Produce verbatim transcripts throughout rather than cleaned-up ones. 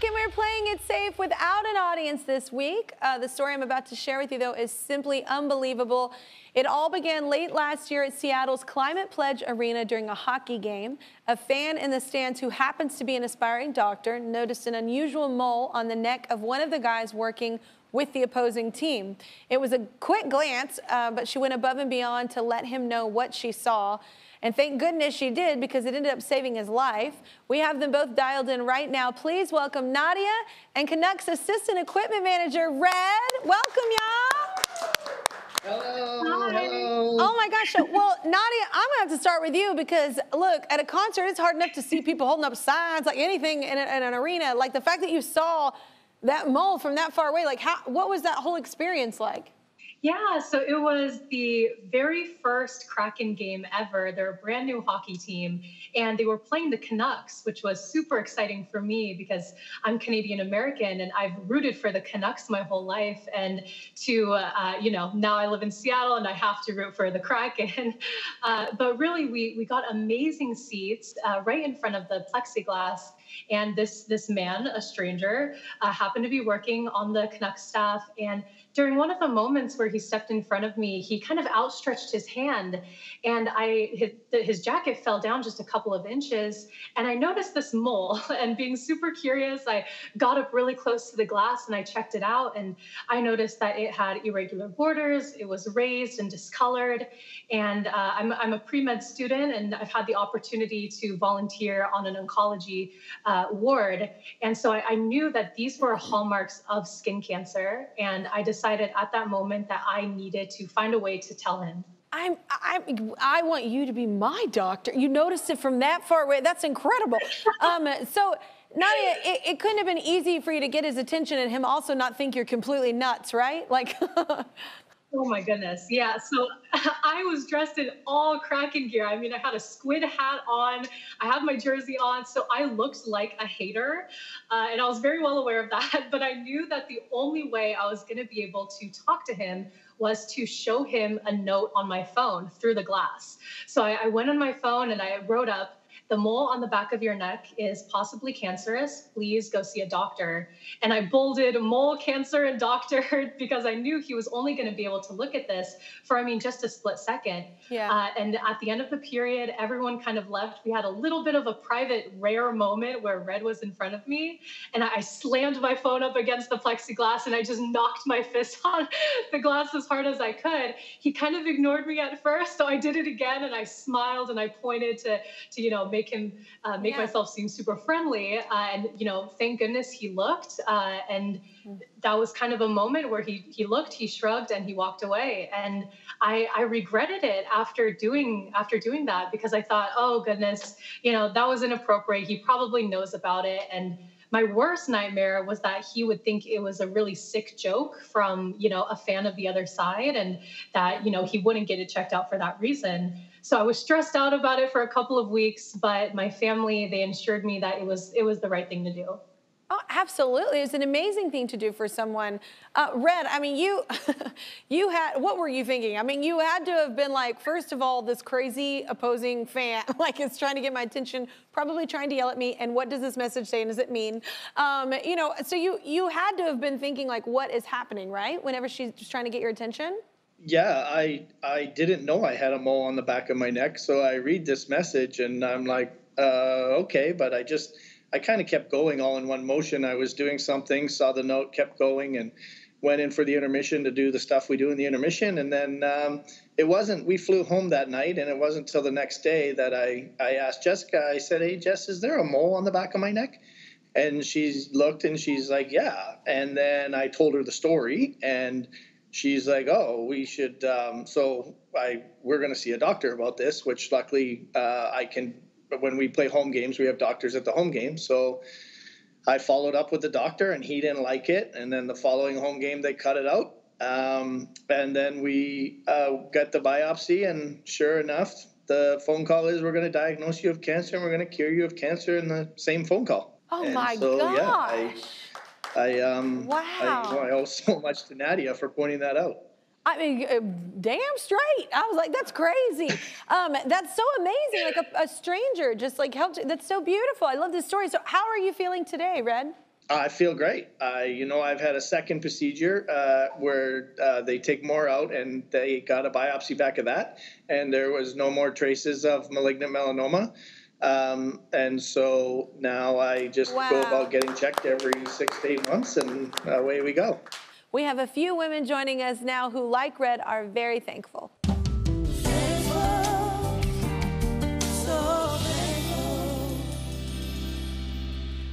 back, and we're playing it safe without an audience this week. Uh, the story I'm about to share with you, though, is simply unbelievable. It all began late last year at Seattle's Climate Pledge Arena during a hockey game. A fan in the stands who happens to be an aspiring doctor noticed an unusual mole on the neck of one of the guys working with the opposing team. It was a quick glance, uh, but she went above and beyond to let him know what she saw. And thank goodness she did, because it ended up saving his life. We have them both dialed in right now. Please welcome Nadia and Canucks assistant equipment manager, Red. Welcome, y'all. Hello. Hello. Oh my gosh. Well, Nadia, I'm gonna have to start with you, because look, at a concert, it's hard enough to see people holding up signs, like anything in, a, in an arena. Like the fact that you saw that mole from that far away, like how, what was that whole experience like? Yeah, so it was the very first Kraken game ever. They're a brand new hockey team, and they were playing the Canucks, which was super exciting for me because I'm Canadian American and I've rooted for the Canucks my whole life. And to, uh, you know, now I live in Seattle and I have to root for the Kraken. Uh, but really, we, we got amazing seats uh, right in front of the plexiglass. And this, this man, a stranger, uh, happened to be working on the Canucks staff, and during one of the moments where he stepped in front of me, he kind of outstretched his hand, and I his, his jacket fell down just a couple of inches, and I noticed this mole. And being super curious, I got up really close to the glass and I checked it out, and I noticed that it had irregular borders, it was raised and discolored. And uh, I'm, I'm a pre-med student, and I've had the opportunity to volunteer on an oncology uh, ward, and so I, I knew that these were hallmarks of skin cancer, and I decided at that moment that I needed to find a way to tell him. I'm, I'm, I want you to be my doctor. You noticed it from that far away. That's incredible. um, so, Nadia, it, it couldn't have been easy for you to get his attention and him also not think you're completely nuts, right? Like... Oh my goodness. Yeah. So I was dressed in all Kraken gear. I mean, I had a squid hat on. I had my jersey on. So I looked like a hater. Uh, and I was very well aware of that. But I knew that the only way I was going to be able to talk to him was to show him a note on my phone through the glass. So I, I went on my phone and I wrote up, "The mole on the back of your neck is possibly cancerous. Please go see a doctor." And I bolded mole, cancer, and doctor, because I knew he was only going to be able to look at this for, I mean, just a split second. Yeah. Uh, and at the end of the period, everyone kind of left. We had a little bit of a private, rare moment where Red was in front of me, and I slammed my phone up against the plexiglass, and I just knocked my fist on the glass as hard as I could. He kind of ignored me at first, so I did it again, and I smiled, and I pointed to, to you know, make him, uh, make yeah. myself seem super friendly. Uh, and, you know, thank goodness he looked. Uh, and that was kind of a moment where he, he looked, he shrugged, and he walked away. And I, I regretted it after doing, after doing that, because I thought, oh, goodness, you know, that was inappropriate. He probably knows about it. And my worst nightmare was that he would think it was a really sick joke from, you know, a fan of the other side, and that, you know, he wouldn't get it checked out for that reason. So I was stressed out about it for a couple of weeks, but my family, they assured me that it was, it was the right thing to do. Oh, absolutely. It's an amazing thing to do for someone. Uh, Red, I mean, you, you had, what were you thinking? I mean, you had to have been like, first of all, this crazy opposing fan, like, it's trying to get my attention, probably trying to yell at me, and what does this message say and does it mean? Um, you know, so you, you had to have been thinking, like, what is happening, right? Whenever she's just trying to get your attention? Yeah, I, I didn't know I had a mole on the back of my neck, so I read this message, and I'm like, uh, okay, but I just... I kind of kept going all in one motion. I was doing something, saw the note, kept going, and went in for the intermission to do the stuff we do in the intermission. And then um, it wasn't, we flew home that night, and it wasn't till the next day that I, I asked Jessica, I said, "Hey, Jess, is there a mole on the back of my neck?" And she's looked, and she's like, "Yeah." And then I told her the story, and she's like, "Oh, we should, um, so I we're going to see a doctor about this," which luckily uh, I can. But when we play home games, we have doctors at the home game. So I followed up with the doctor, and he didn't like it. And then the following home game, they cut it out. Um, and then we uh, got the biopsy, and sure enough, the phone call is, "We're going to diagnose you of cancer, and we're going to cure you of cancer," in the same phone call. Oh, and my so, gosh. Yeah, I, I, um, wow. I, well, I owe so much to Nadia for pointing that out. I mean, damn straight. I was like, that's crazy. Um, that's so amazing. Like a, a stranger just like helped. That's so beautiful. I love this story. So how are you feeling today, Red? I feel great. Uh, you know, I've had a second procedure uh, where uh, they take more out, and they got a biopsy back of that, and there was no more traces of malignant melanoma. Um, and so now I just wow. go about getting checked every six to eight months, and away we go. We have a few women joining us now who, like Red, are very thankful.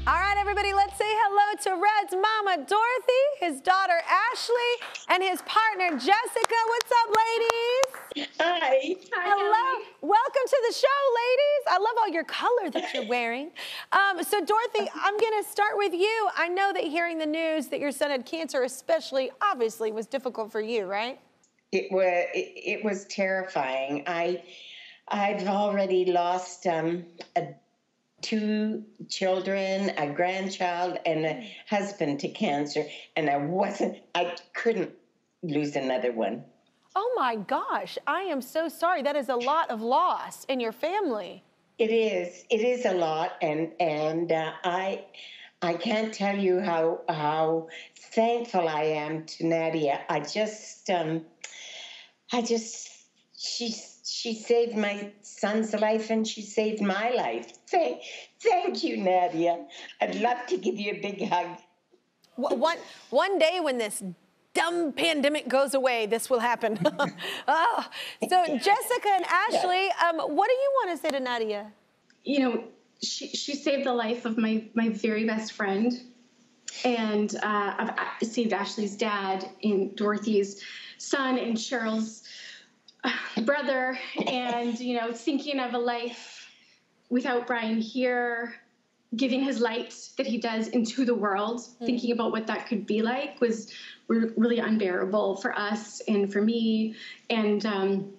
All right, everybody, let's say hello to Red's mama, Dorothy, his daughter, Ashley, and his partner, Jessica. What's up, ladies? Hi. Hi. Hello. Welcome to the show, ladies. I love all your color that you're wearing. Um, so, Dorothy, I'm going to start with you. I know that hearing the news that your son had cancer especially, obviously, was difficult for you, right? It was, it, it was terrifying. I, I've already lost um, a two children, a grandchild, and a husband to cancer, and I wasn't, I couldn't lose another one. Oh my gosh, I am so sorry. That is a lot of loss in your family. It is, it is a lot, and and uh, I I can't tell you how, how thankful I am to Nadia. I just, um, I just, she's, She saved my son's life, and she saved my life. Thank, thank you, Nadia. I'd love to give you a big hug. One, one day when this dumb pandemic goes away, this will happen. oh, so Jessica and Ashley, um, what do you want to say to Nadia? You know, she, she saved the life of my, my very best friend. And uh, I've saved Ashley's dad and Dorothy's son and Cheryl's brother, and you know, thinking of a life without Brian here, giving his light that he does into the world, mm. thinking about what that could be like was re really unbearable for us and for me. And um,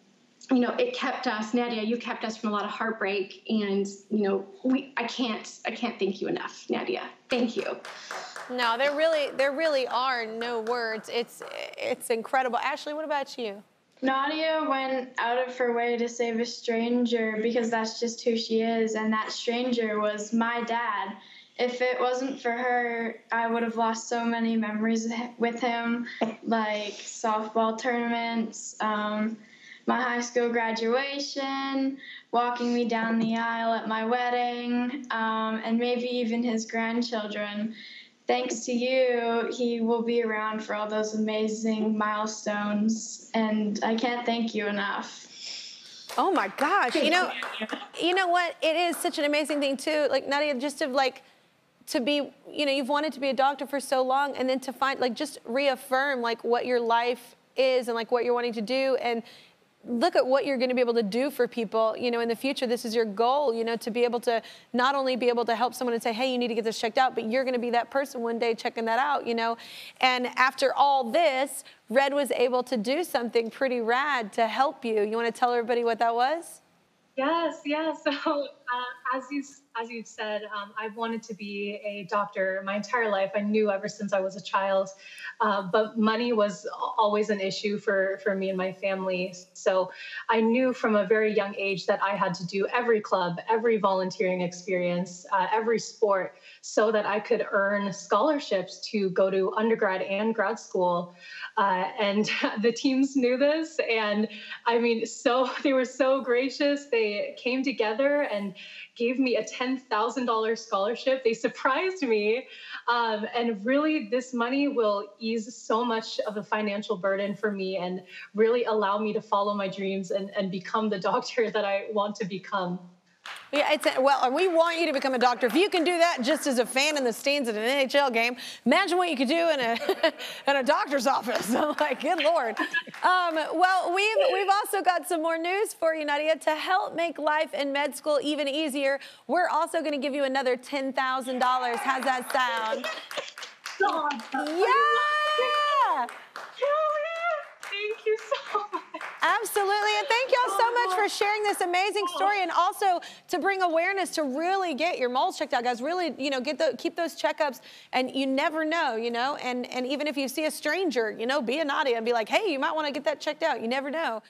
you know, it kept us, Nadia, you kept us from a lot of heartbreak. And you know, we, I can't, I can't thank you enough, Nadia. Thank you. No, there really, there really are no words. It's, it's incredible. Ashley, what about you? Nadia went out of her way to save a stranger because that's just who she is, and that stranger was my dad. If it wasn't for her, I would have lost so many memories with him, like softball tournaments, um, my high school graduation, walking me down the aisle at my wedding, um, and maybe even his grandchildren. Thanks to you, he will be around for all those amazing milestones, and I can't thank you enough. Oh my gosh, you know, you know what? It is such an amazing thing too. Like Nadia, just to like, to be, you know, you've wanted to be a doctor for so long, and then to find, like, just reaffirm like what your life is and like what you're wanting to do, and look at what you're going to be able to do for people, you know, in the future. This is your goal, you know, to be able to not only be able to help someone and say, hey, you need to get this checked out, but you're going to be that person one day checking that out, you know. And after all this, Red was able to do something pretty rad to help you. You want to tell everybody what that was? Yes, yeah. So uh, as, you, as you've said, um, I've wanted to be a doctor my entire life. I knew ever since I was a child, uh, but money was always an issue for, for me and my family. So I knew from a very young age that I had to do every club, every volunteering experience, uh, every sport, so that I could earn scholarships to go to undergrad and grad school. Uh, and the teams knew this. And I mean, so they were so gracious. They They came together and gave me a ten thousand dollar scholarship. They surprised me. Um, and really, this money will ease so much of the financial burden for me and really allow me to follow my dreams and, and become the doctor that I want to become. Yeah, it's a, well, we want you to become a doctor. If you can do that just as a fan in the stands at an N H L game, imagine what you could do in a in a doctor's office. I'm like, good Lord. Um, well, we've we've also got some more news for you, Nadia, to help make life in med school even easier. We're also going to give you another ten thousand dollars. How's that sound? Yeah! Thank you so much. Absolutely, and thank y'all so much for sharing this amazing story, and also to bring awareness to really get your moles checked out, guys. Really, you know, get the, keep those checkups, and you never know, you know, and, and even if you see a stranger, you know, be a Nadia and be like, hey, you might want to get that checked out. You never know.